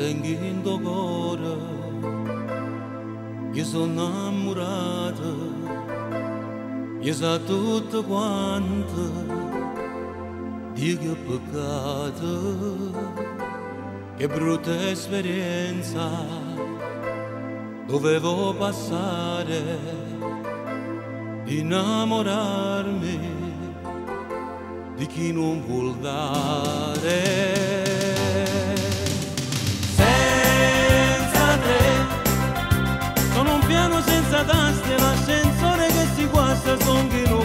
zengin doğara Yüz ona murada Yüz atut aguanta Diga pecada Que bruta esperienza Dovevo passare Innamorarmi Di chi non vuol dare Sono un piano senza tasti, l'ascensore che si guasta, son di noi.